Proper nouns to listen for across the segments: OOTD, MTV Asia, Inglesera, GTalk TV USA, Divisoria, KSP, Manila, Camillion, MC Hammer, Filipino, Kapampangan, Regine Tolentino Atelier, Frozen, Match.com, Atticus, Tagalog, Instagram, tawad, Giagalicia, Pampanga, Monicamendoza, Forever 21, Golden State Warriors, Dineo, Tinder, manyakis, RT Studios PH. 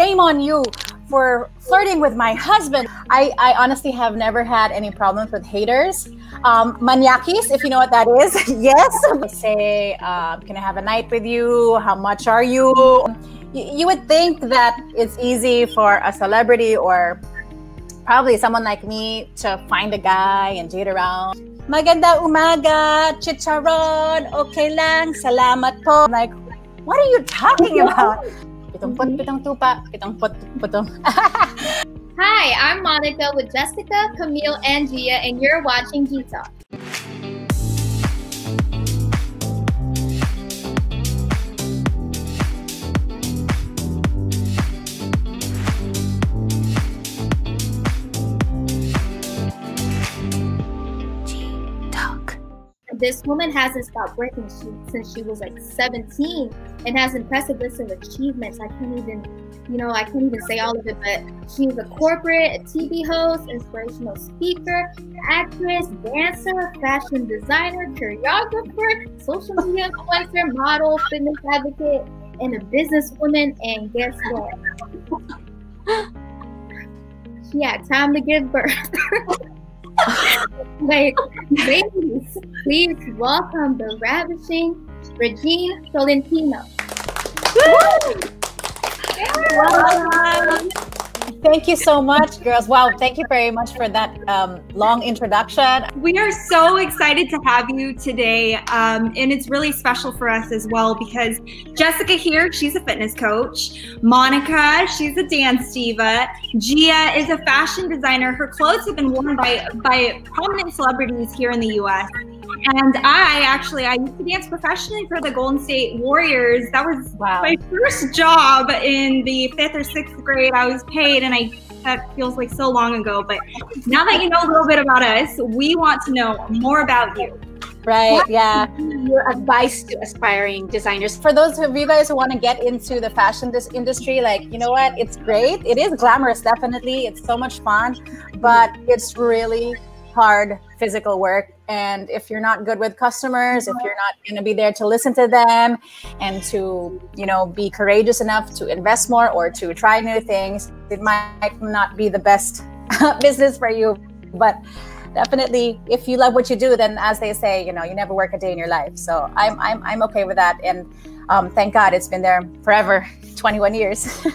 shame on you for flirting with my husband. I honestly have never had any problems with haters. Manyakis, if you know what that is, yes. I say, can I have a night with you? How much are you? You would think that it's easy for a celebrity or probably someone like me to find a guy and date around. Maganda umaga, chicharon, okay lang, salamat po. I'm like, what are you talking about? Hi, I'm Monica with Jessica, Camille, and Gia, and you're watching G-Talk. This woman hasn't stopped working since she was like 17 and has impressive list of achievements. I can't even, you know, I can't even say all of it, but she's a corporate, a TV host, inspirational speaker, actress, dancer, fashion designer, choreographer, social media influencer, model, fitness advocate, and a businesswoman. And guess what? She had time to give birth. Like, ladies, please welcome the ravishing Regine Tolentino. Thank you so much, girls. Wow, thank you very much for that long introduction. We are so excited to have you today, and it's really special for us as well because Jessica here, she's a fitness coach. Monica, she's a dance diva. Gia is a fashion designer. Her clothes have been worn by prominent celebrities here in the U.S. And I used to dance professionally for the Golden State Warriors. That was my first job in the 5th or 6th grade. I was paid, and that feels like so long ago. But now that you know a little bit about us, we want to know more about you. Right, yeah. Your advice to aspiring designers. For those of you guys who want to get into the fashion industry, like, you know what, it's great. It is glamorous, definitely. It's so much fun, but it's really hard physical work, and if you're not good with customers, if you're not going to be there to listen to them and to, you know, be courageous enough to invest more or to try new things, it might not be the best business for you. But definitely, if you love what you do, then as they say, you know, you never work a day in your life. So I'm okay with that, and thank God it's been there forever, 21 years.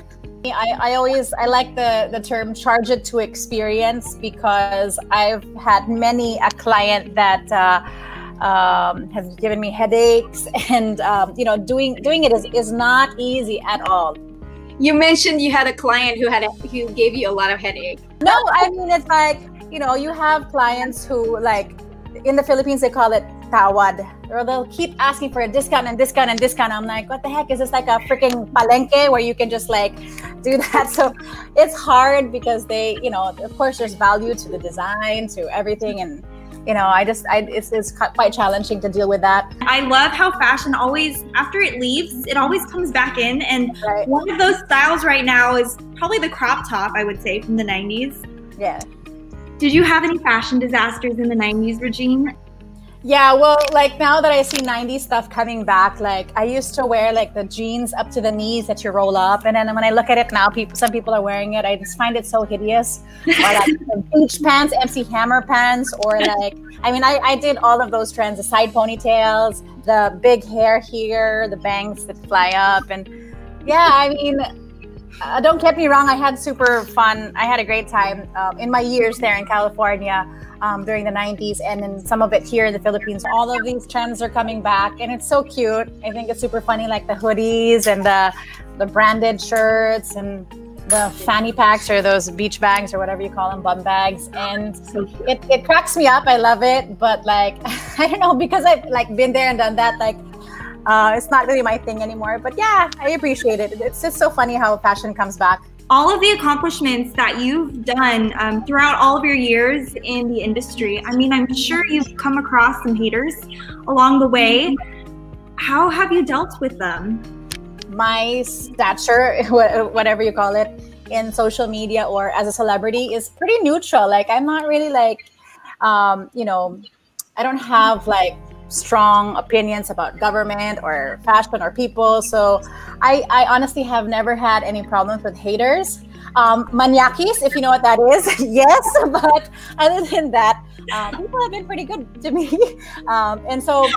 I like the term charge it to experience, because I've had a client that has given me headaches, and you know, doing it is not easy at all. You mentioned you had a client who gave you a lot of headache. No, I mean, it's like, you know, you have clients who, like, in the Philippines they call it tawad, or they'll keep asking for a discount and discount and discount. I'm like, what the heck? Is this like a freaking palenque where you can just like do that? So it's hard because they, you know, of course there's value to the design, to everything, and you know, it's quite challenging to deal with that. I love how fashion always, after it leaves, it always comes back in, and right. One of those styles right now is probably the crop top, I would say, from the 90s. Yeah. Did you have any fashion disasters in the 90s, Regine? Yeah, well, like now that I see 90s stuff coming back, like I used to wear like the jeans up to the knees that you roll up, and then when I look at it now, some people are wearing it. I just find it so hideous. Or like beach pants, MC Hammer pants, or like, I mean, I did all of those trends, the side ponytails, the big hair here, the bangs that fly up, and yeah, I mean, don't get me wrong, I had super fun. I had a great time in my years there in California during the 90s, and then some of it here in the Philippines. All of these trends are coming back, and it's so cute. I think it's super funny, like the hoodies and the branded shirts and the fanny packs, or those beach bags, or whatever you call them, bum bags. And it cracks me up. I love it. But like, I don't know, because I've like been there and done that, like, it's not really my thing anymore, but yeah, I appreciate it. It's just so funny how fashion comes back. All of the accomplishments that you've done throughout all of your years in the industry, I mean, I'm sure you've come across some haters along the way. How have you dealt with them? My stature, whatever you call it, in social media or as a celebrity is pretty neutral. Like, I'm not really like, you know, I don't have like strong opinions about government or fashion or people. So I honestly have never had any problems with haters. Manyakis, if you know what that is, yes. But other than that, people have been pretty good to me. And so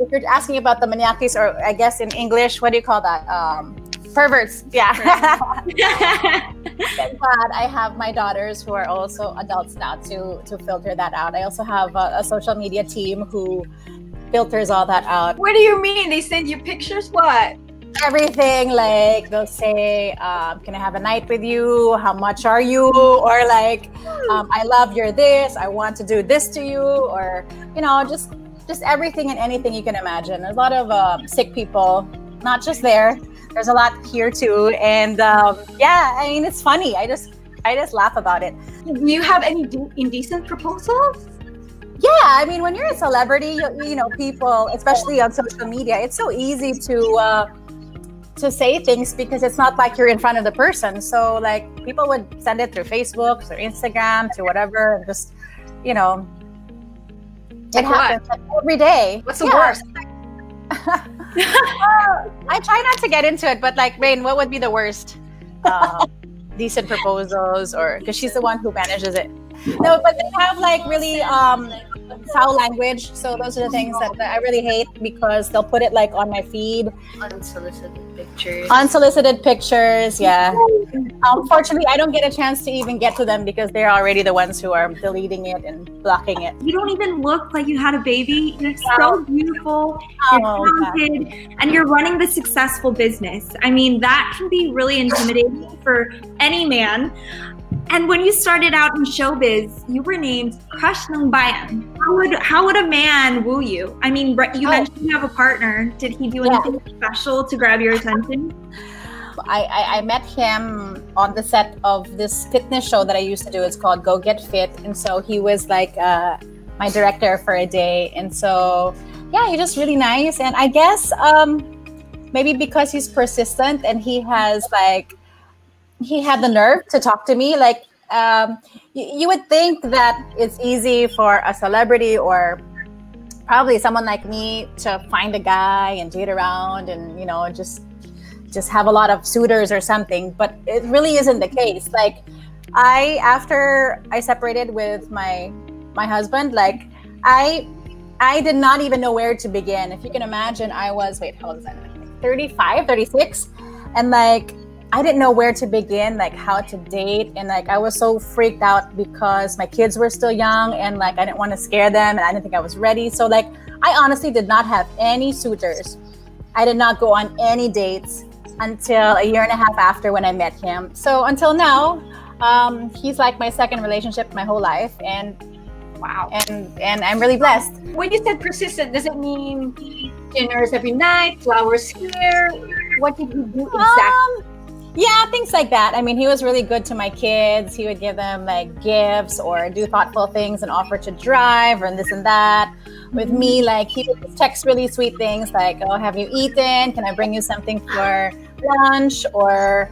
if you're asking about the manyakis, or I guess in English, what do you call that? Perverts, yeah. Thank God I have my daughters who are also adults now to filter that out. I also have a social media team who filters all that out. What do you mean? They send you pictures? What? Everything. Like they'll say, can I have a night with you? How much are you? Or like, I love your this. I want to do this to you. Or, you know, just everything and anything you can imagine. There's a lot of sick people, not just there. There's a lot here too. And yeah, I mean, it's funny. I just laugh about it. Do you have any indecent proposals? Yeah, I mean, when you're a celebrity, you know, people, especially on social media, it's so easy to say things because it's not like you're in front of the person. So like people would send it through Facebook, through Instagram, to whatever, and just, you know, it happens like every day. What's the worst? I try not to get into it, but like, Rain, what would be the worst? Decent proposals, or because she's the one who manages it. No, but they have like really foul language. So those are the things that I really hate, because they'll put it like on my feed. Unsolicited pictures. Unsolicited pictures, yeah. Fortunately, I don't get a chance to even get to them because they're already the ones who are deleting it and blocking it. You don't even look like you had a baby. You're so beautiful, you're talented, and you're running this successful business. I mean, that can be really intimidating for any man. And when you started out in showbiz, you were named Crush ng Bayan. How would a man woo you? I mean, you mentioned you have a partner. Did he do anything special to grab your attention? I met him on the set of this fitness show that I used to do. It's called Go Get Fit. And so he was like my director for a day. And so, yeah, he's just really nice. And I guess maybe because he's persistent and he has like, he had the nerve to talk to me. Like, you would think that it's easy for a celebrity or probably someone like me to find a guy and date around and, you know, just have a lot of suitors or something, but it really isn't the case. Like, after I separated with my husband, like, I did not even know where to begin. If you can imagine, I was, wait, how old is that? Like 35, 36. And like, I didn't know where to begin, like how to date. And like, I was so freaked out because my kids were still young and like, I didn't want to scare them and I didn't think I was ready. So like, I honestly did not have any suitors. I did not go on any dates until a year and a half after when I met him. So until now, he's like my second relationship my whole life. And wow. And I'm really blessed. When you said persistent, does it mean dinners every night, flowers here? What did you do exactly? Yeah, things like that. I mean, he was really good to my kids. He would give them like gifts or do thoughtful things and offer to drive and this and that. With me, like, he would text really sweet things like, oh, have you eaten? Can I bring you something for lunch? Or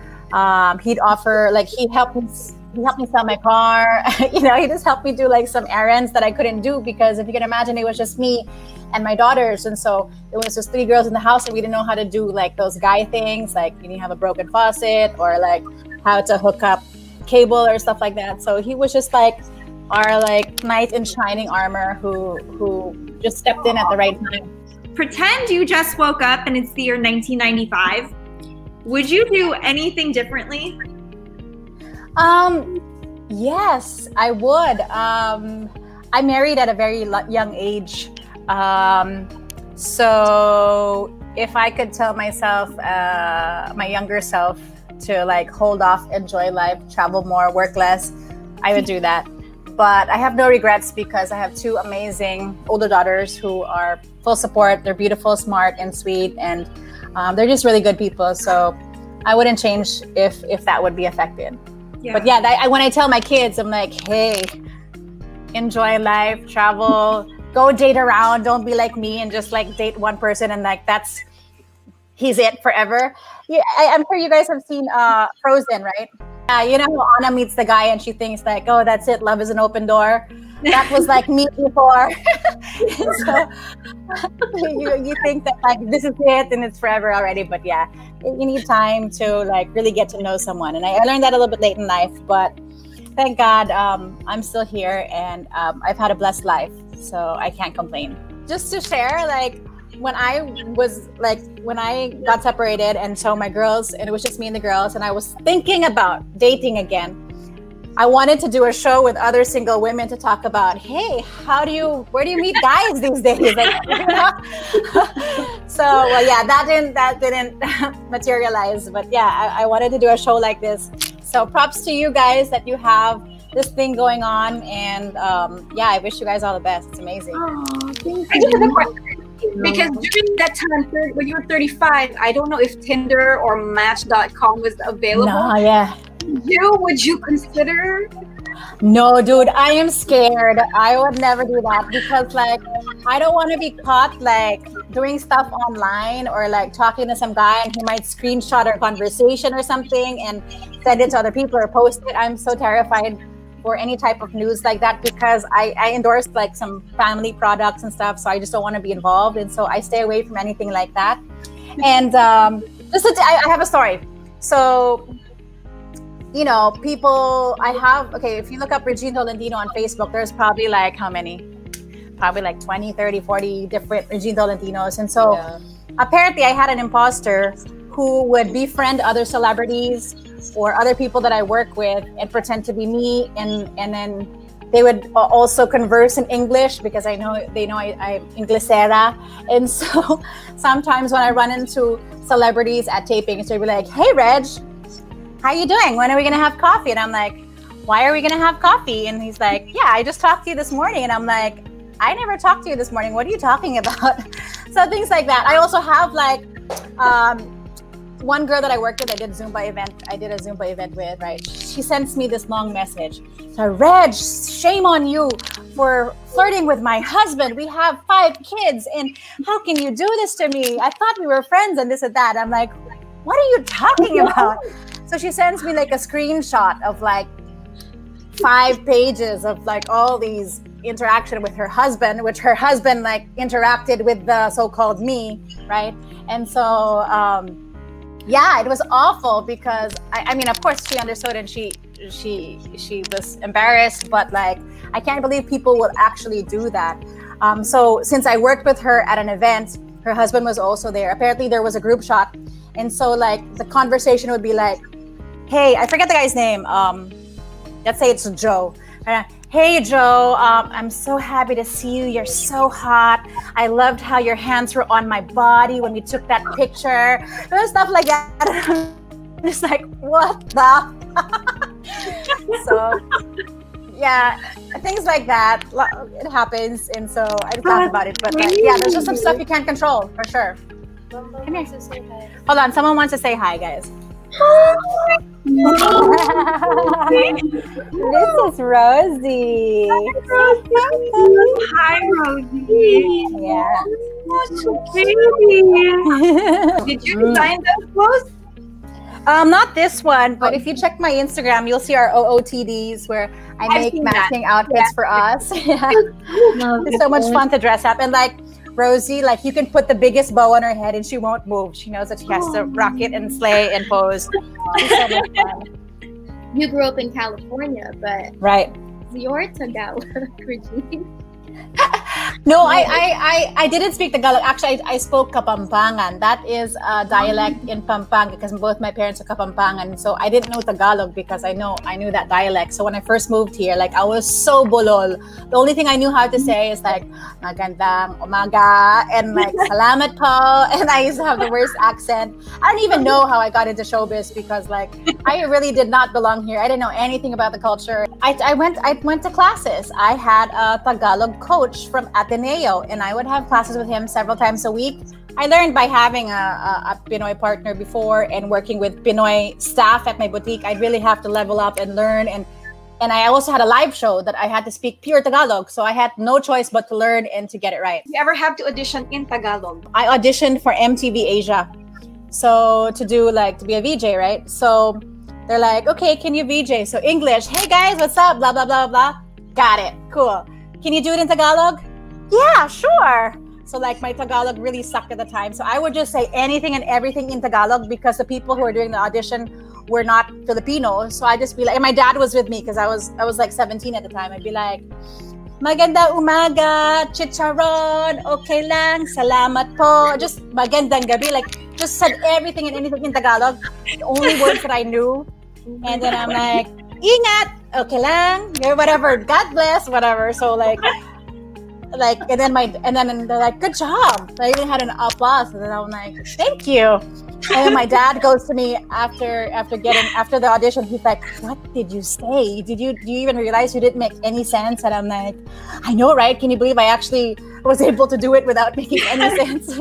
he'd offer, like, he helped me sell my car. You know, he just helped me do like some errands that I couldn't do because if you can imagine, it was just me and my daughters. And so it was just three girls in the house and we didn't know how to do like those guy things, like you need to have a broken faucet or like how to hook up cable or stuff like that. So he was just like our like knight in shining armor who just stepped in at the right time. Pretend you just woke up and it's the year 1995. Would you do anything differently? Yes, I would. I married at a very young age. So if I could tell myself, my younger self, to like hold off, enjoy life, travel more, work less, I would do that. But I have no regrets because I have two amazing older daughters who are full support. They're beautiful, smart, and sweet, and they're just really good people. So I wouldn't change if that would be affected. Yeah. But yeah, when I tell my kids, I'm like, hey, enjoy life, travel. Go date around. Don't be like me and just like date one person and like he's it forever. Yeah, I'm sure you guys have seen Frozen, right? Yeah, you know how Anna meets the guy and she thinks like, oh, that's it. Love is an open door. That was like me before. So you think that like this is it and it's forever already, but yeah, you need time to like really get to know someone. And I learned that a little bit late in life, but thank God I'm still here, and I've had a blessed life, so I can't complain. Just to share, like when I got separated and so my girls, and it was just me and the girls, and I was thinking about dating again. I wanted to do a show with other single women to talk about, hey, where do you meet guys these days? Like, you know? So well, yeah, that didn't materialize, but yeah, I wanted to do a show like this. So props to you guys that you have this thing going on, and yeah, I wish you guys all the best. It's amazing. Oh, thank you. I just have a question. Because during that time, when you were 35, I don't know if Tinder or Match.com was available. No, yeah. Would you consider? No, dude, I am scared. I would never do that because, like, I don't want to be caught, like, doing stuff online or, like, talking to some guy and he might screenshot our conversation or something and send it to other people or post it. I'm so terrified for any type of news like that because I endorse, like, some family products and stuff, so I just don't want to be involved. And so I stay away from anything like that. And I have a story. So... you know, people, if you look up Regine Tolentino on Facebook, there's probably like how many? Probably like 20, 30, 40 different Regine Tolentinos. And so yeah. Apparently I had an imposter who would befriend other celebrities or other people that I work with and pretend to be me. And then they would also converse in English because they know I'm Inglesera. And so sometimes when I run into celebrities at tapings, they'd be like, hey, Reg. How you doing? When are we gonna have coffee? And I'm like, why are we gonna have coffee? And he's like, yeah, I just talked to you this morning. And I'm like, I never talked to you this morning. What are you talking about? So things like that. I also have like one girl that I worked with. I did a Zumba event with. Right? She sends me this long message. So Reg, shame on you for flirting with my husband. We have 5 kids, and how can you do this to me? I thought we were friends, and this and that. I'm like, what are you talking about? So she sends me like a screenshot of like 5 pages of like all these interaction with her husband, which her husband like interacted with the so-called me, right? And so, yeah, it was awful because I mean, of course she understood and she was embarrassed, but like, I can't believe people will actually do that. So since I worked with her at an event, her husband was also there. Apparently there was a group shot. And so like the conversation would be like, hey, I forget the guy's name. Let's say it's Joe. Hey, Joe, I'm so happy to see you. You're so hot. I loved how your hands were on my body when we took that picture. And stuff like that. I'm just like, what the? So yeah, things like that. It happens. And so I've thought about it. But like, yeah, there's just some stuff you can't control for sure. Come here. Hold on, someone wants to say hi, guys. Oh, this is Rosie. Hi, Rosie. Yeah. Oh, baby. Did you design those clothes? Not this one, but if you check my Instagram, you'll see our OOTDs where I make matching outfits for us. Yeah. It's so much fun to dress up and like. Rosie, like you can put the biggest bow on her head and she won't move. She knows that she has to rock it and slay and pose. So much fun. You grew up in California, but right, you're Tagalog, Regine. No, I didn't speak Tagalog. Actually, I spoke Kapampangan. That is a dialect in Pampanga because both my parents are Kapampangan. So I didn't know Tagalog because I knew that dialect. So when I first moved here, like I was so bolol. The only thing I knew how to say is like magandang umaga and like salamat po. And I used to have the worst accent. I don't even know how I got into showbiz because like I really did not belong here. I didn't know anything about the culture. I went to classes. I had a Tagalog coach from Dineo, and I would have classes with him several times a week. I learned by having a Pinoy partner before and working with Pinoy staff at my boutique. I'd really have to level up and learn. And I also had a live show that I had to speak pure Tagalog. So I had no choice but to learn and to get it right. Did you ever have to audition in Tagalog? I auditioned for MTV Asia. So to be a VJ, right? So they're like, okay, can you VJ? So English, hey guys, what's up? Blah, blah, blah, blah. Got it. Cool. Can you do it in Tagalog? yeah, sure. So like my Tagalog really sucked at the time. So I would just say anything and everything in Tagalog because the people who were doing the audition were not Filipino. So I just be like, and my dad was with me because I was like 17 at the time. I'd be like, maganda umaga, chicharon, okay lang, salamat po. Just magandang gabi, like just said everything and anything in Tagalog. The only words that I knew. And then I'm like, ingat, okay lang, whatever, God bless, whatever. So like and then they're like, good job. So I even had an applause, and then I'm like, thank you. And then my dad goes to me after the audition, he's like, what did you say? Do you even realize you didn't make any sense? And I'm like, I know, right? Can you believe I actually was able to do it without making any sense?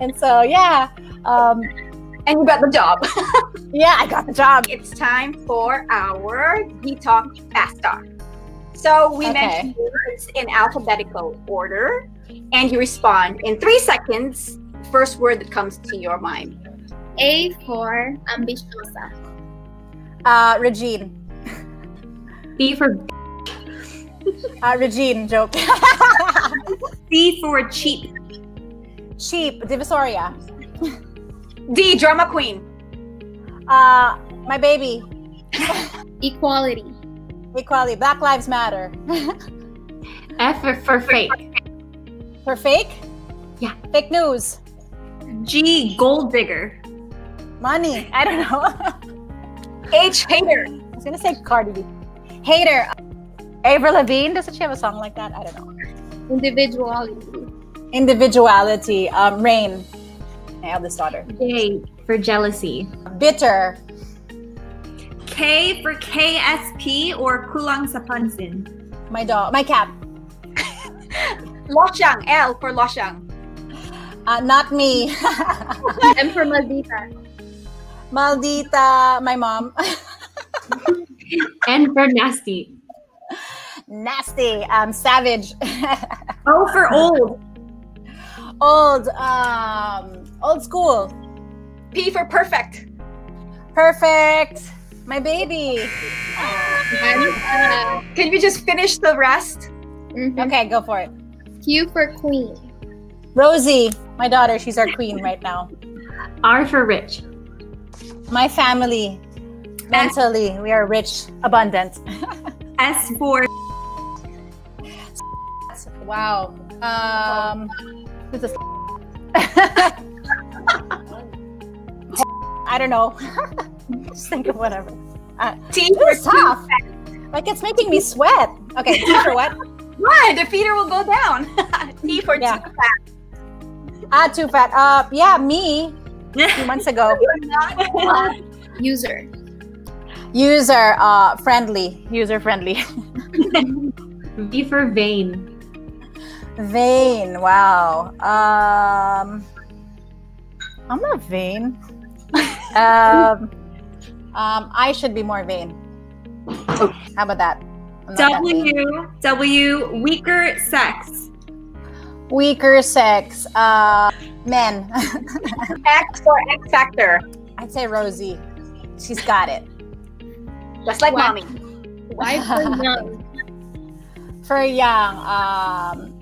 And so yeah, and you got the job. Yeah, I got the job. It's time for our G-Talk Fast Talk. So we mention words in alphabetical order, and you respond in 3 seconds. First word that comes to your mind. A for ambitiosa. Regine. B for Regine, joke. C for cheap. Cheap, Divisoria. D, drama queen. My baby. Equality. Equality. Black Lives Matter. F for fake. For fake? Yeah. Fake news. G, gold digger. Money. I don't know. H, hater. I was going to say Cardi B. Hater. Avril Lavigne. Doesn't she have a song like that? I don't know. Individuality. Individuality. Rain. My eldest daughter. J for jealousy. Bitter. K for KSP or Kulang sa Pansin. My dog, my cat. Losyang, L for losyang. Not me. M for Maldita. Maldita, my mom. N for nasty. Nasty, savage. O for old. Old, old school. P for perfect. Perfect. My baby. Can we just finish the rest? Mm-hmm. Okay, go for it. Q for queen. Rosie, my daughter, she's our queen right now. R for rich. My family. Mentally, we are rich, abundant. S for wow. This is I don't know. Just think of whatever. T for tough. Like it's making me sweat. Okay, T for what? What? The feeder will go down. T for yeah. Too fat. Too fat. Yeah, me. A few months ago. User. User. Friendly. User friendly. V for vain. Vain. Wow. I'm not vain. I should be more vain. How about that? W, weaker sex. Weaker sex. Men. X for X Factor. I'd say Rosie. She's got it. Just like mommy. Y for young. For young.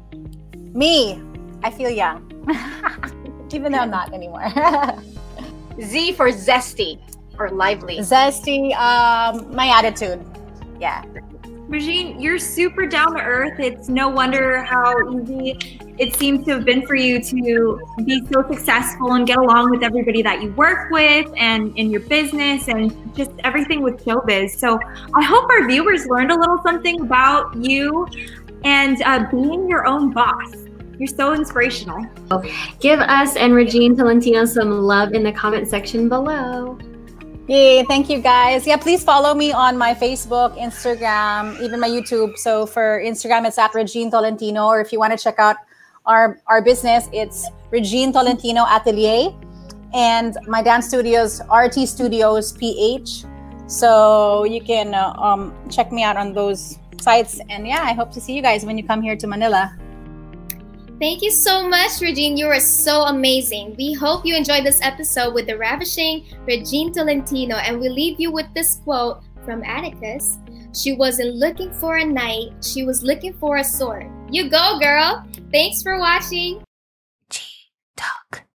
Me. I feel young. Even though I'm not anymore. Z for zesty or lively. Zesty, my attitude. Yeah. Regine, you're super down to earth. It's no wonder how easy it seems to have been for you to be so successful and get along with everybody that you work with and in your business and just everything with showbiz. So I hope our viewers learned a little something about you and being your own boss. You're so inspirational. Give us and Regine Tolentino some love in the comment section below. Yay, thank you guys. Yeah, please follow me on my Facebook, Instagram, even my YouTube. So for Instagram, it's at Regine Tolentino. Or if you want to check out our business, it's Regine Tolentino Atelier. And my dance studios, RT Studios PH. So you can check me out on those sites. And yeah, I hope to see you guys when you come here to Manila. Thank you so much, Regine. You are so amazing. We hope you enjoyed this episode with the ravishing Regine Tolentino, and we leave you with this quote from Atticus. She wasn't looking for a knight, she was looking for a sword. You go, girl! Thanks for watching! G-Talk.